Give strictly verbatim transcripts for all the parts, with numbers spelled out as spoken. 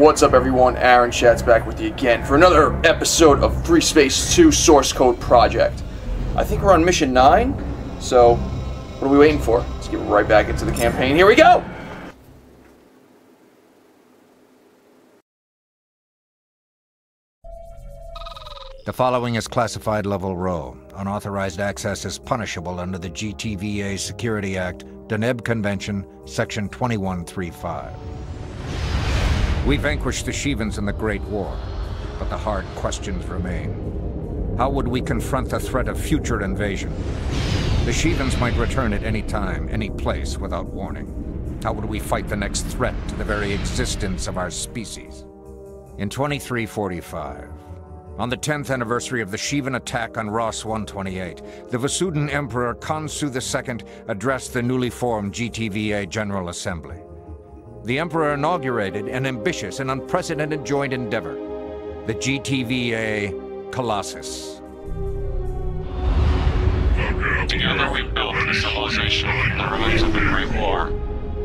What's up, everyone? Aaron Schatz back with you again for another episode of FreeSpace two Source Code Project. I think we're on mission nine, so what are we waiting for? Let's get right back into the campaign. Here we go! The following is classified level row. Unauthorized access is punishable under the G T V A Security Act, Deneb Convention, Section twenty-one thirty-five. We vanquished the Shivans in the Great War, but the hard questions remain. How would we confront the threat of future invasion? The Shivans might return at any time, any place, without warning. How would we fight the next threat to the very existence of our species? In twenty-three forty-five, on the tenth anniversary of the Shivan attack on Ross one twenty-eight, the Vasudan Emperor Khansu the Second addressed the newly formed G T V A General Assembly. The Emperor inaugurated an ambitious and unprecedented joint endeavor, the G T V A Colossus. Together we built a civilization in the ruins of the Great War,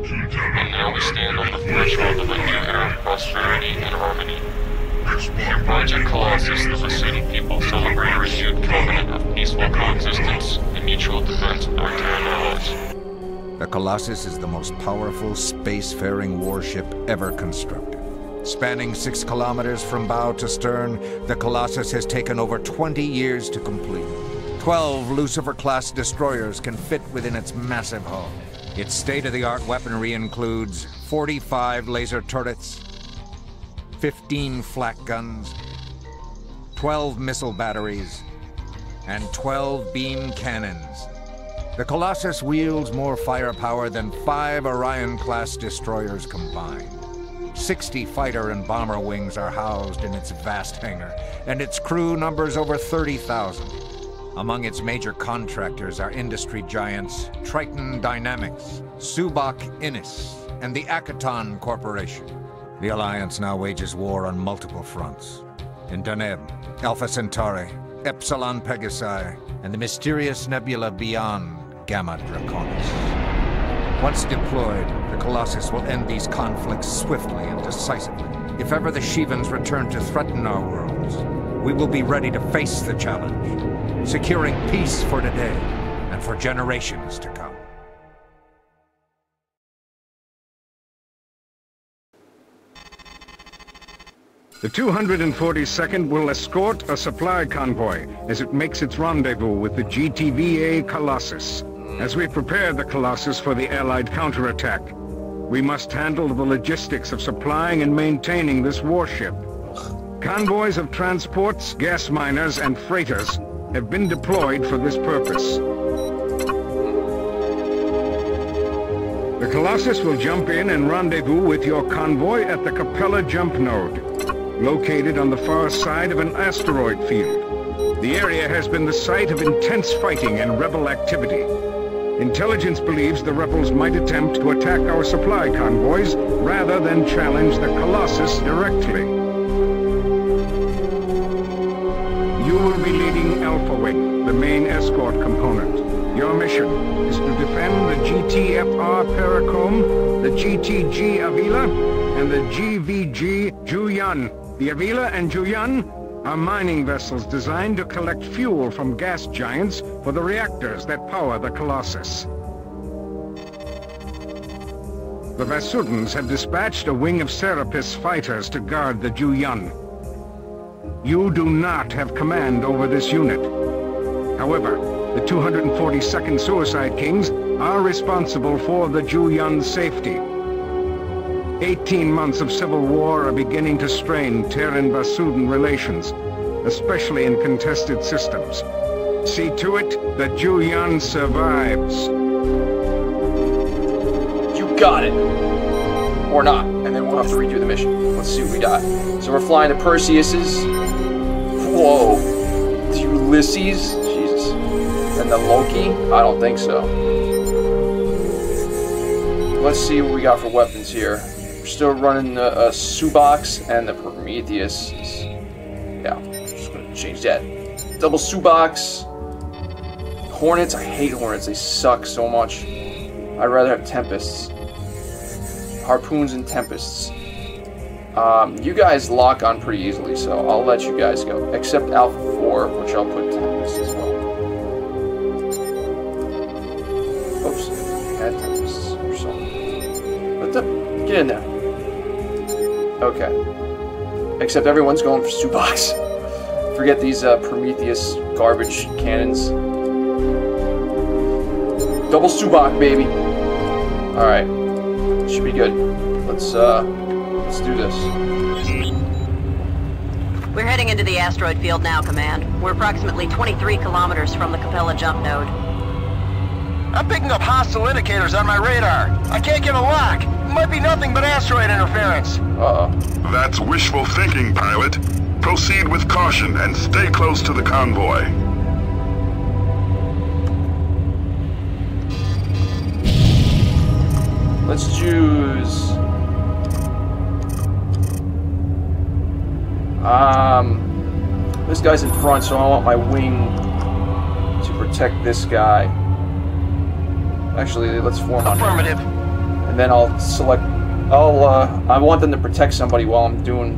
and now we stand on the threshold of a new era of prosperity and harmony. In Project Colossus, the Vasudan people celebrate a renewed covenant of peaceful coexistence and mutual defense of our Terran allies. The Colossus is the most powerful spacefaring warship ever constructed. Spanning six kilometers from bow to stern, the Colossus has taken over twenty years to complete. Twelve Lucifer-class destroyers can fit within its massive hull. Its state-of-the-art weaponry includes forty-five laser turrets, fifteen flak guns, twelve missile batteries, and twelve beam cannons. The Colossus wields more firepower than five Orion-class destroyers combined. sixty fighter and bomber wings are housed in its vast hangar, and its crew numbers over thirty thousand. Among its major contractors are industry giants Triton Dynamics, Subox Innis, and the Akaton Corporation. The Alliance now wages war on multiple fronts. In Deneb, Alpha Centauri, Epsilon Pegasi, and the mysterious nebula beyond Gamma Draconis. Once deployed, the Colossus will end these conflicts swiftly and decisively. If ever the Shivans return to threaten our worlds, we will be ready to face the challenge, securing peace for today and for generations to come. The two hundred forty-second will escort a supply convoy as it makes its rendezvous with the G T V A Colossus. As we prepare the Colossus for the Allied counterattack, we must handle the logistics of supplying and maintaining this warship. Convoys of transports, gas miners, and freighters have been deployed for this purpose. The Colossus will jump in and rendezvous with your convoy at the Capella jump node, located on the far side of an asteroid field. The area has been the site of intense fighting and rebel activity. Intelligence believes the rebels might attempt to attack our supply convoys rather than challenge the Colossus directly. You will be leading Alpha Wing, the main escort component. Your mission is to defend the G T F R Paracomb, the G T G Avila, and the G V G Juyan. The Avila and Juyan are mining vessels designed to collect fuel from gas giants for the reactors that power the Colossus. The Vasudans have dispatched a wing of Serapis fighters to guard the Juyan. You do not have command over this unit. However, the two hundred forty-second Suicide Kings are responsible for the Juyan's safety. Eighteen months of civil war are beginning to strain Terran-Vasudan relations, especially in contested systems. See to it that Juyan survives. You got it. Or not, and then we'll have to redo the mission. Let's see what we got. So we're flying to Perseus's. Whoa. To Ulysses? Jesus. And the Loki? I don't think so. Let's see what we got for weapons here. We're still running the uh, Subox and the Prometheus. Yeah, just gonna change that. Double Subox. Hornets, I hate Hornets, they suck so much. I'd rather have Tempests. Harpoons and Tempests. Um, you guys lock on pretty easily, so I'll let you guys go. Except Alpha four, which I'll put to Tempests as well. Oops, add Tempests or something. What the? Get in there. Okay. Except everyone's going for Subox. Forget these uh, Prometheus garbage cannons. Double Suboc, baby. Alright. Should be good. Let's, uh... Let's do this. We're heading into the asteroid field now, Command. We're approximately twenty-three kilometers from the Capella jump node. I'm picking up hostile indicators on my radar. I can't get a lock. It might be nothing but asteroid interference. Uh-oh. That's wishful thinking, pilot. Proceed with caution and stay close to the convoy. Let's choose... Um, this guy's in front, so I want my wing to protect this guy. Actually, let's form on him. Affirmative. And then I'll select... I'll, uh, I want them to protect somebody while I'm doing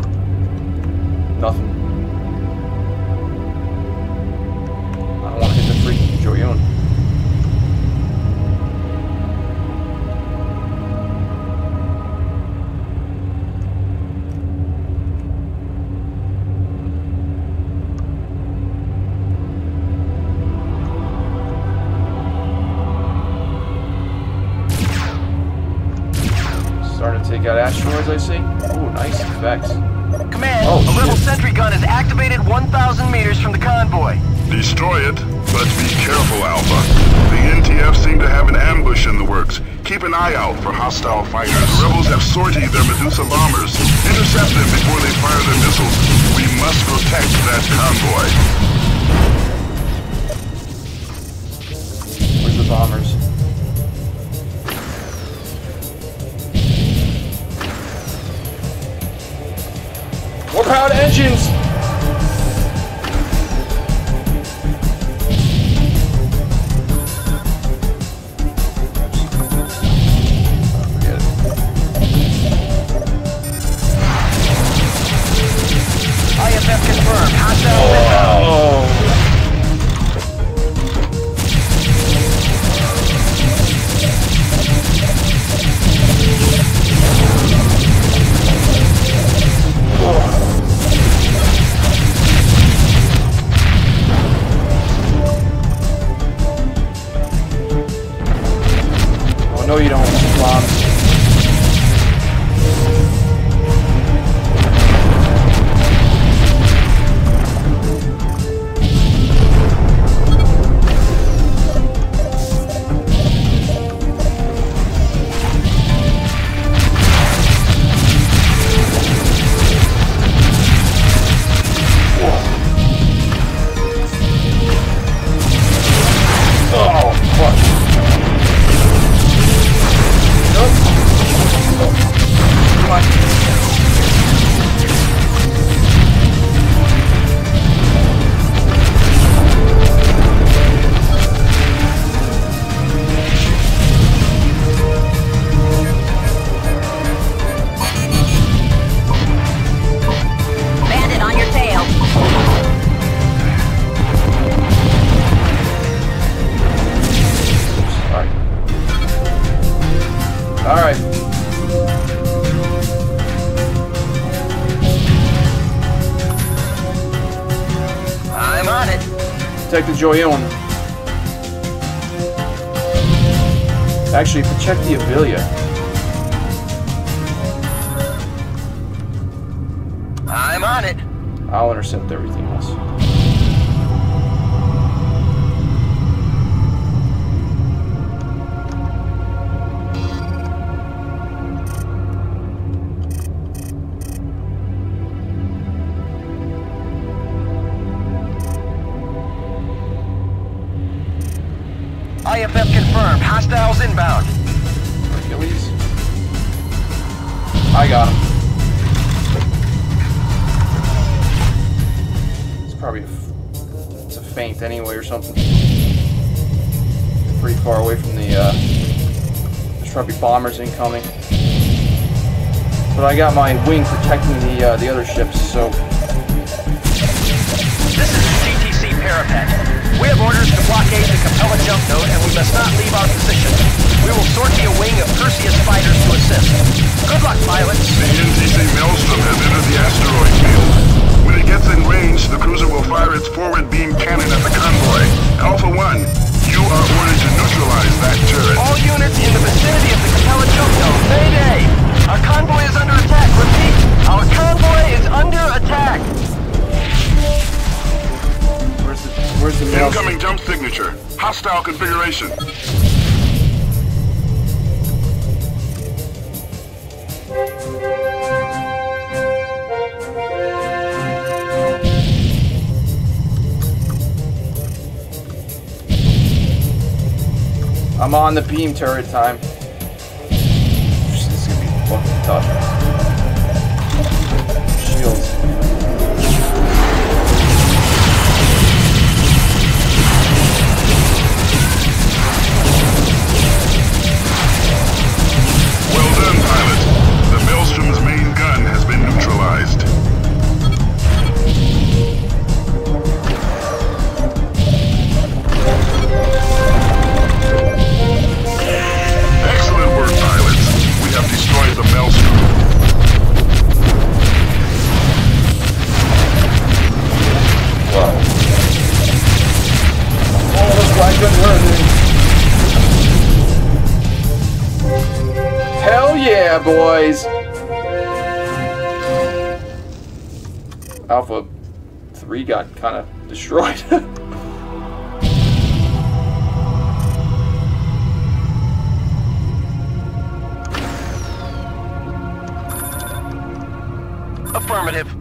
nothing. I don't want to hit the freaking Juyan. Got asteroids, I see. Oh, nice effects. Command, oh, a little sentry gun is activated one thousand meters from the convoy. Destroy it, but be careful, Alpha. The N T F seem to have an ambush in the works. Keep an eye out for hostile fighters. The rebels have sortied their Medusa bombers. Intercept them before they fire their missiles. We must protect that convoy. Where's the bombers? Proud engines! Forget it. I F F confirmed. Hostile. Oh. No, you don't, Bob. Juyan. Actually, protect the Avila. I'm on it. I'll intercept everything else. I F F confirmed. Hostiles inbound. Achilles. I got him. It's probably a, it's a feint anyway or something. Pretty far away from the. Uh, there's probably bombers incoming. But I got my wing protecting the uh, the other ships, so... This is the C T C parapet. We have orders to blockade the Capella jump node, and we must not leave our position. We will sortie a wing of Perseus fighters to assist. Good luck, pilots! The N T C Maelstrom has entered the asteroid field. When it gets in range, the cruiser will fire its forward beam cannon at the convoy. Alpha One, you are ordered to neutralize that turret. All units in the vicinity of the Capella jump node, mayday! Our convoy is under attack. Repeat, our convoy is under attack. Where's the, where's the incoming jump signature? Hostile configuration. I'm on the beam turret time. Shields. Well done, pilot. The Maelstrom's main gun has been neutralized. Excellent work, pilots. We have destroyed the Maelstrom. I couldn't hurt it. Hell yeah, boys! Alpha three got kind of destroyed. Affirmative.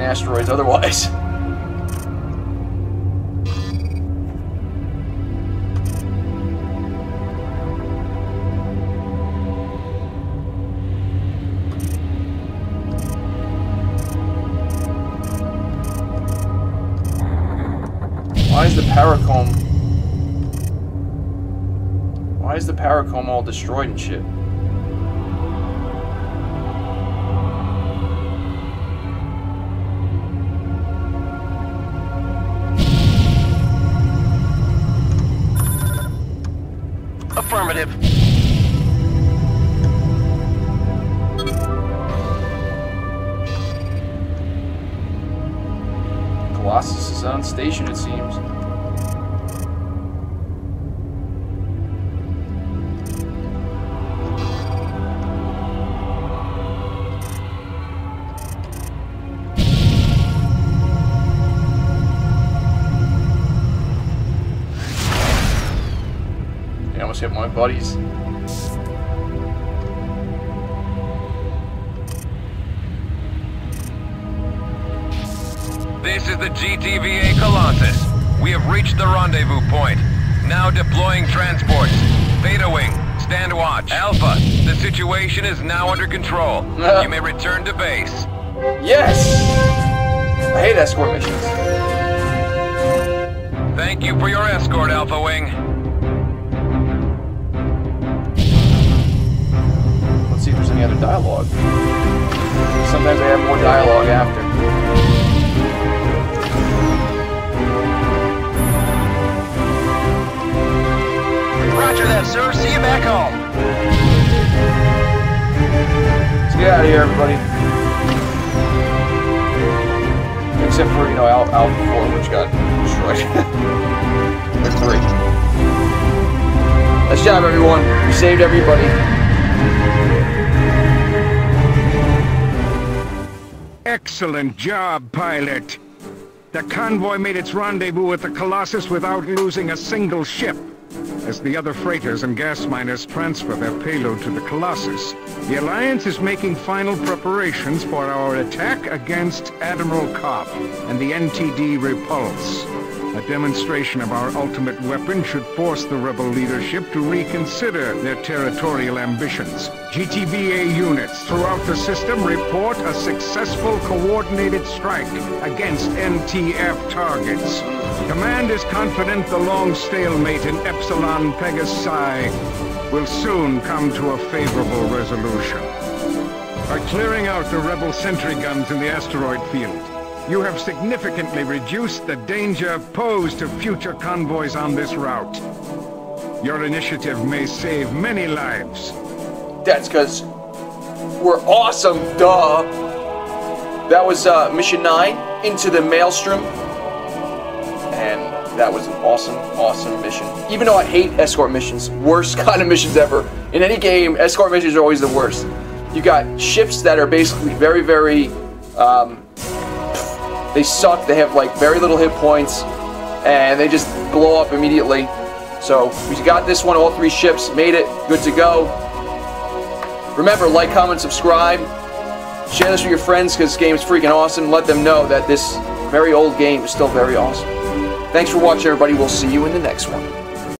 Asteroids otherwise. Why is the Paracomb... Why is the Paracomb all destroyed and shit? Affirmative. Colossus is on station, it seems. Hit my buddies. This is the G T V A Colossus. We have reached the rendezvous point. Now deploying transports. Beta Wing, stand watch. Alpha, the situation is now under control. You may return to base. Yes! I hate escort missions. Thank you for your escort, Alpha Wing. See if there's any other dialogue. Sometimes they have more dialogue after. Roger that, sir. See you back home. Let's get out of here, everybody. Except for, you know, Al Alpha four, which got destroyed. They're great. Nice job, everyone. You saved everybody. Excellent job, pilot. The convoy made its rendezvous with the Colossus without losing a single ship. As the other freighters and gas miners transfer their payload to the Colossus, the Alliance is making final preparations for our attack against Admiral Cobb and the N T D Repulse. A demonstration of our ultimate weapon should force the rebel leadership to reconsider their territorial ambitions. G T V A units throughout the system report a successful coordinated strike against N T F targets. Command is confident the long stalemate in Epsilon Pegasi will soon come to a favorable resolution. By clearing out the rebel sentry guns in the asteroid field, you have significantly reduced the danger posed to future convoys on this route. Your initiative may save many lives. That's because we're awesome, duh. That was uh, Mission nine, Into the Maelstrom. And that was an awesome, awesome mission. Even though I hate escort missions, worst kind of missions ever. In any game, escort missions are always the worst. You got ships that are basically very, very... Um, They suck, they have like very little hit points, and they just blow up immediately. So, we got this one, all three ships, made it, good to go. Remember, like, comment, subscribe, share this with your friends because this game is freaking awesome. Let them know that this very old game is still very awesome. Thanks for watching, everybody. We'll see you in the next one.